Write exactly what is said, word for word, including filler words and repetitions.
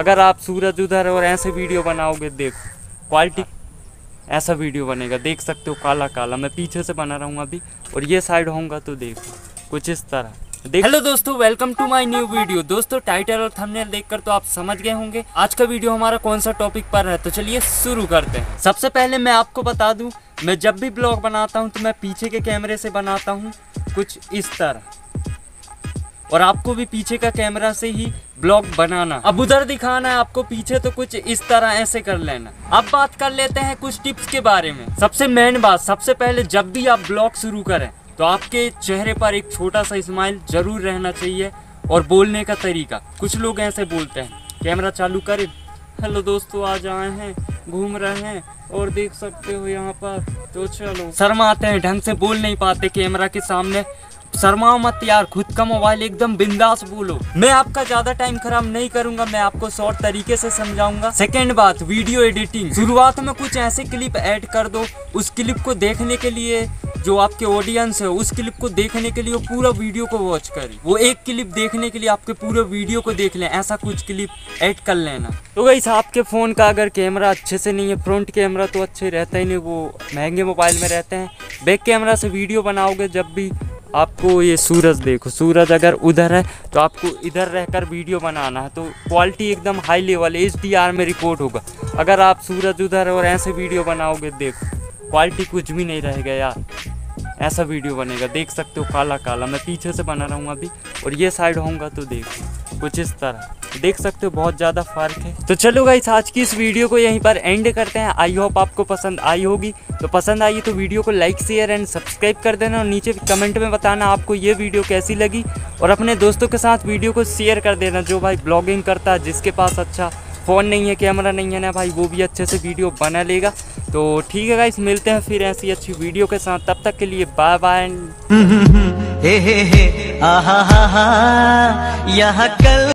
अगर आप सूरज उधर और ऐसे वीडियो बनाओगे, देखो क्वालिटी ऐसा वीडियो बनेगा, देख सकते हो काला काला। मैं पीछे से बना रहा हूँ अभी, और ये साइड होऊंगा तो देखो कुछ इस तरह। हेलो दोस्तों, welcome to my new video. दोस्तों टाइटल और थंबनेल देखकर तो आप समझ गए होंगे आज का वीडियो हमारा कौन सा टॉपिक पर है, तो चलिए शुरू करते हैं। सबसे पहले मैं आपको बता दूं, मैं जब भी ब्लॉग बनाता हूं तो मैं पीछे के कैमरे से बनाता हूं कुछ इस तरह, और आपको भी पीछे का कैमरा से ही ब्लॉग बनाना। अब उधर दिखाना है आपको पीछे, तो कुछ इस तरह ऐसे कर लेना। अब बात कर लेते हैं कुछ टिप्स के बारे में। सबसे मेन बात, सबसे पहले जब भी आप ब्लॉग शुरू करें तो आपके चेहरे पर एक छोटा सा स्माइल जरूर रहना चाहिए, और बोलने का तरीका। कुछ लोग ऐसे बोलते हैं, कैमरा चालू करें, हेलो दोस्तों आज आए हैं, घूम रहे हैं और देख सकते हो यहाँ पर, तो चलो। शर्माते हैं, ढंग से बोल नहीं पाते कैमरा के सामने। शर्माओ मत यार, खुद का मोबाइल, एकदम बिंदास बोलो। मैं आपका ज्यादा टाइम खराब नहीं करूंगा, मैं आपको शॉर्ट तरीके से समझाऊंगा। सेकंड बात, वीडियो एडिटिंग। शुरुआत में कुछ ऐसे क्लिप ऐड कर दो, उस क्लिप को देखने के लिए जो आपके ऑडियंस है, उस क्लिप को देखने के लिए पूरा वीडियो को वॉच करें। वो एक क्लिप देखने के लिए आपके पूरे वीडियो को देख लें, ऐसा कुछ क्लिप ऐड कर लेना। तो गाइस, आपके फ़ोन का अगर कैमरा अच्छे से नहीं है, फ्रंट कैमरा तो अच्छे रहता ही नहीं, वो महंगे मोबाइल में रहते हैं, बैक कैमरा से वीडियो बनाओगे। जब भी आपको ये सूरज देखो, सूरज अगर उधर है तो आपको इधर रहकर वीडियो बनाना है, तो क्वालिटी एकदम high level H D R में रिकॉर्ड होगा। अगर आप सूरज उधर और ऐसे वीडियो बनाओगे, देखो क्वालिटी कुछ भी नहीं रहेगा यार, ऐसा वीडियो बनेगा, देख सकते हो काला काला। मैं पीछे से बना रहा हूँ अभी, और ये साइड होऊंगा तो देखो कुछ इस तरह, देख सकते हो बहुत ज़्यादा फर्क है। तो चलो गाइस, आज की इस वीडियो को यहीं पर एंड करते हैं। आई होप आपको पसंद आई होगी, तो पसंद आई तो वीडियो को लाइक शेयर एंड सब्सक्राइब कर देना, और नीचे कमेंट में बताना आपको ये वीडियो कैसी लगी, और अपने दोस्तों के साथ वीडियो को शेयर कर देना। जो भाई ब्लॉगिंग करता है, जिसके पास अच्छा फ़ोन नहीं है, कैमरा नहीं है ना भाई, वो भी अच्छे से वीडियो बना लेगा। तो ठीक है गाइस, मिलते हैं फिर ऐसी अच्छी वीडियो के साथ, तब तक के लिए बाय बाय। हे हे हे, आहा हा हा, यहाँ कल।